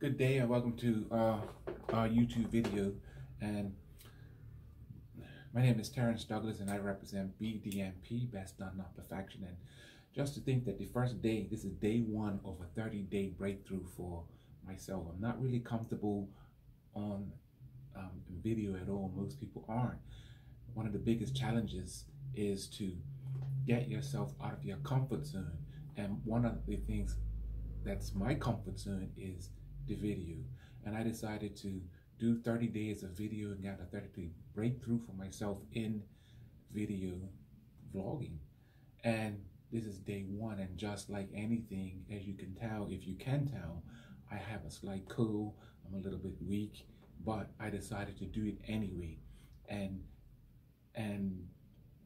Good day and welcome to our YouTube video. And my name is Terence Douglas and I represent BDMP, Best Done Not Perfection. And just to think that the first day, this is day one of a 30-day breakthrough for myself. I'm not really comfortable on video at all. Most people aren't. One of the biggest challenges is to get yourself out of your comfort zone. And one of the things that's my comfort zone is the video, and I decided to do 30 days of video and got a 30-day breakthrough for myself in video vlogging. And this is day one, and just like anything, as you can tell, if you can tell, I have a slight cold. I'm a little bit weak, but I decided to do it anyway. And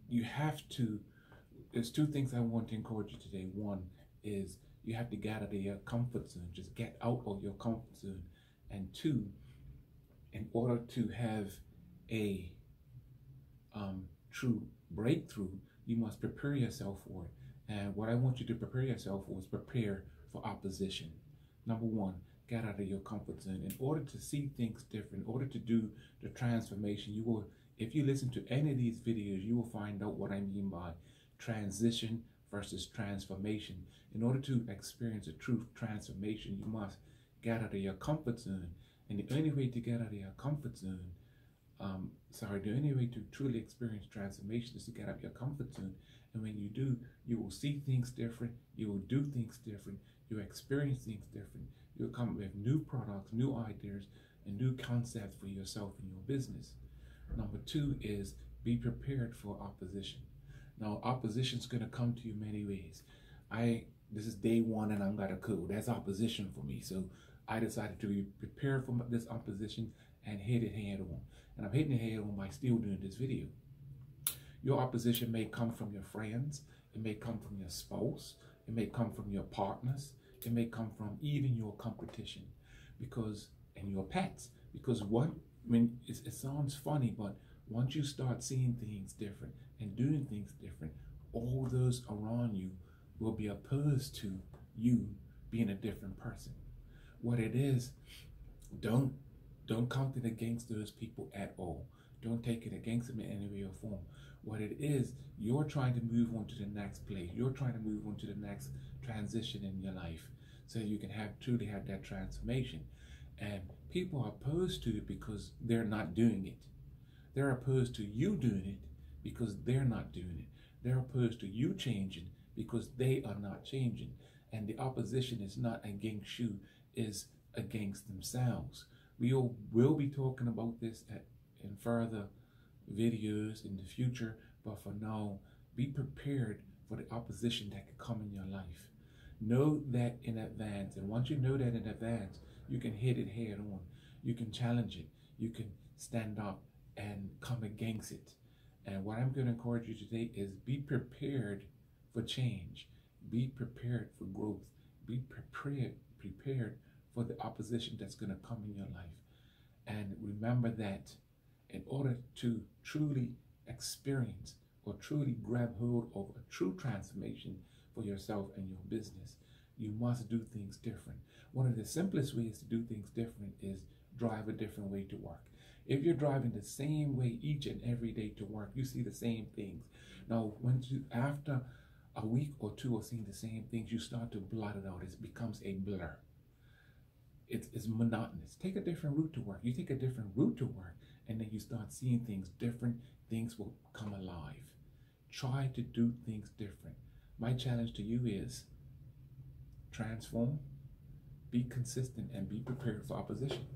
you have to, there's two things I want to encourage you today. One is you have to get out of your comfort zone. Just get out of your comfort zone. And two, in order to have a true breakthrough, you must prepare yourself for it. And what I want you to prepare yourself for is prepare for opposition. Number one, get out of your comfort zone. In order to see things different, in order to do the transformation, you will, if you listen to any of these videos, you will find out what I mean by transition versus transformation. In order to experience a true transformation, you must get out of your comfort zone. And the only way to get out of your comfort zone, the only way to truly experience transformation is to get out of your comfort zone. And when you do, you will see things different, you will do things different, you'll experience things different, you'll come with new products, new ideas, and new concepts for yourself and your business. Number two is be prepared for opposition. Now, opposition is going to come to you many ways. This is day one and I'm got a cold. That's opposition for me. So I decided to be prepared for this opposition and hit it head on. And I'm hitting it head on by still doing this video. Your opposition may come from your friends. It may come from your spouse. It may come from your partners. It may come from even your competition, because, and your pets. Because it sounds funny, but once you start seeing things different and doing things different, all those around you will be opposed to you being a different person. What it is, don't count it against those people at all. Don't take it against them in any way or form. What it is, you're trying to move on to the next place. You're trying to move on to the next transition in your life so you can truly have that transformation. And people are opposed to it because they're not doing it. They're opposed to you doing it because they're not doing it. They're opposed to you changing because they are not changing. And the opposition is not against you, is against themselves. We will be talking about this in further videos in the future, but for now, be prepared for the opposition that could come in your life. Know that in advance, and once you know that in advance, you can hit it head on. You can challenge it. You can stand up and come against it. And what I'm going to encourage you today is be prepared for change. Be prepared for growth. Be prepared for the opposition that's going to come in your life. And remember that in order to truly experience or truly grab hold of a true transformation for yourself and your business, you must do things different. One of the simplest ways to do things different is drive a different way to work. If you're driving the same way each and every day to work, you see the same things. Now, after a week or two of seeing the same things, you start to blot it out. It becomes a blur. It's monotonous. Take a different route to work. You take a different route to work, and then you start seeing things different. Things will come alive. Try to do things different. My challenge to you is transform, be consistent, and be prepared for opposition.